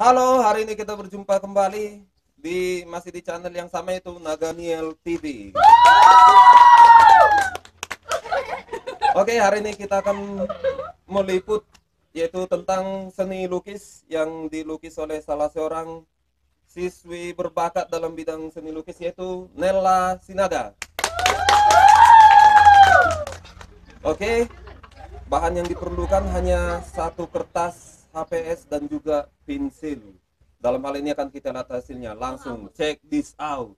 Halo, hari ini kita berjumpa kembali masih di channel yang sama, itu Naganiel TV. Oke, hari ini kita akan meliput yaitu tentang seni lukis yang dilukis oleh salah seorang siswi berbakat dalam bidang seni lukis, yaitu Nella Sinaga. Oke, bahan yang diperlukan hanya satu kertas HPS dan juga pensil. Dalam hal ini akan kita lihat hasilnya. Langsung check this out.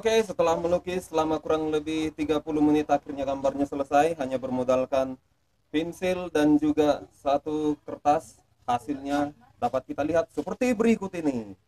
Oke, setelah melukis selama kurang lebih 30 menit akhirnya gambarnya selesai, hanya bermodalkan pensil dan juga satu kertas. Hasilnya dapat kita lihat seperti berikut ini.